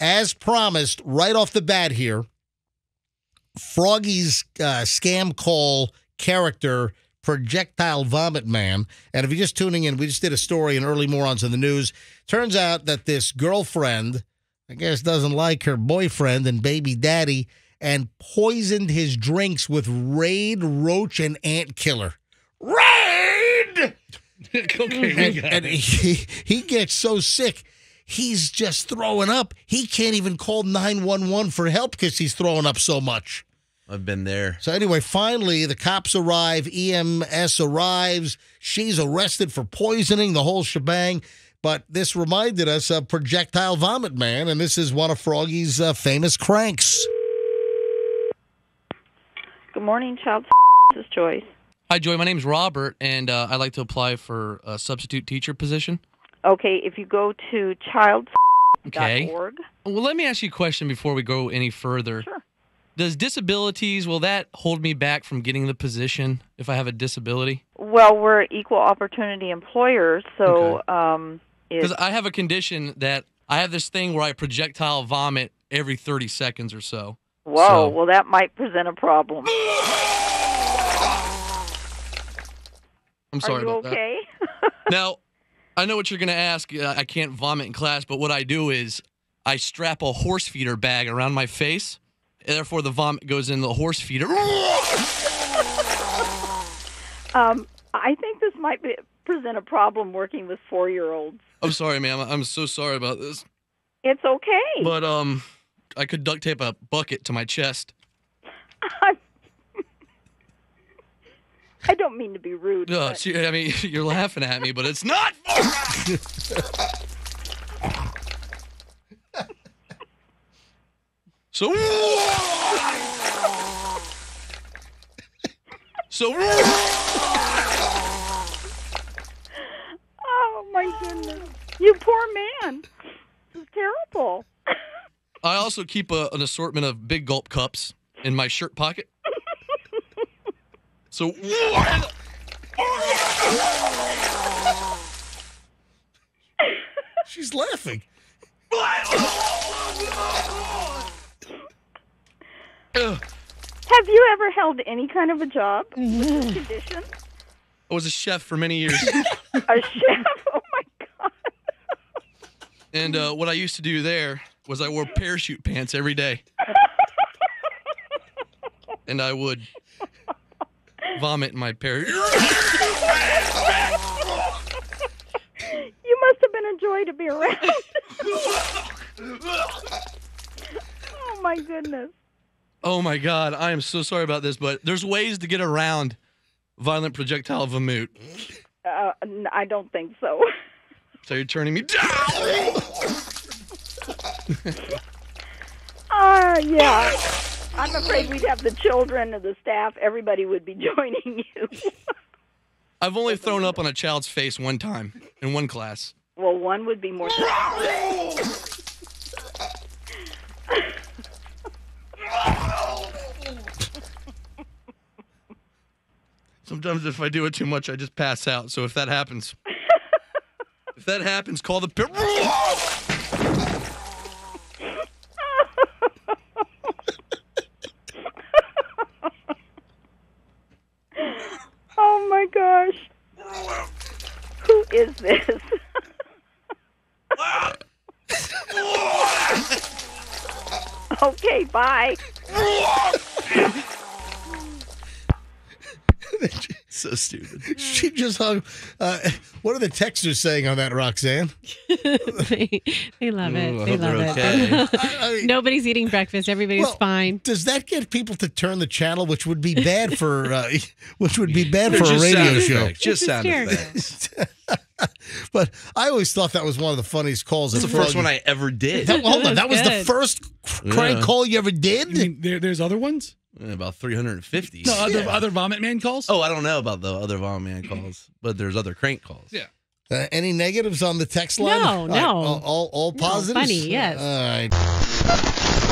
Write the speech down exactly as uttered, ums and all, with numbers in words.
As promised, right off the bat here, Froggy's uh, scam call character, Projectile Vomit Man. And if you're just tuning in, we just did a story in Early Morons in the News. Turns out that this girlfriend, I guess, doesn't like her boyfriend and baby daddy and poisoned his drinks with Raid, Roach, and Ant Killer. Raid! Okay, and, we got and it. He, he gets so sick. He's just throwing up. He can't even call nine one one for help because he's throwing up so much. I've been there. So anyway, finally, the cops arrive. E M S arrives. She's arrested for poisoning, the whole shebang. But this reminded us of Projectile Vomit Man, and this is one of Froggy's uh, famous cranks. Good morning, child. This is Joyce. Hi, Joy. My name's Robert, and uh, I'd like to apply for a substitute teacher position. Okay, if you go to child dot org. Okay. Well, let me ask you a question before we go any further. Sure. Does disabilities, will that hold me back from getting the position if I have a disability? Well, we're equal opportunity employers, so... Okay. um, Because I have a condition that I have this thing where I projectile vomit every thirty seconds or so. Whoa, so. Well, that might present a problem. I'm sorry about that. Are you okay? Now... I know what you're going to ask. Uh, I can't vomit in class, but what I do is I strap a horse feeder bag around my face, and therefore the vomit goes in the horse feeder. um, I think this might be, present a problem working with four-year-olds. I'm sorry, ma'am. I'm so sorry about this. It's okay. But um, I could duct tape a bucket to my chest. I don't mean to be rude. No, but... I mean, you're laughing at me, but it's not. so, so. Oh my goodness! You poor man. It's terrible. I also keep a, an assortment of big gulp cups in my shirt pocket. So, she's laughing. Have you ever held any kind of a job with this condition? I was a chef for many years. A chef? Oh my God. And uh, what I used to do there was I wore parachute pants every day. And I would... vomit in my parachute. You must have been a joy to be around. Oh my goodness. Oh my God, I am so sorry about this, but there's ways to get around violent projectile vomit. Uh, I don't think so. So you're turning me down. uh, yeah. I'm afraid we'd have the children or the staff. Everybody would be joining you. I've only thrown up on a child's face one time in one class. Well, one would be more... Sometimes if I do it too much, I just pass out. So if that happens... if that happens, call the... is this? Okay, bye. So stupid. She just hung. Uh, what are the texters saying on that, Roxanne? they, they love it. Ooh, they love it. Okay. I mean, nobody's eating breakfast. Everybody's well, fine. Does that get people to turn the channel, which would be bad for, uh, which would be bad for a radio show? Just, just sound effects. But I always thought that was one of the funniest calls. That's the first one I ever did. That, hold on, that was the first crank yeah. call you ever did? You mean there, there's other ones? About three hundred fifty. No, other, yeah. other Vomit Man calls? Oh, I don't know about the other Vomit Man calls, but there's other crank calls. Yeah. Uh, any negatives on the text line? No, all no. Right, all, all, all positives? No, funny, yes. All right.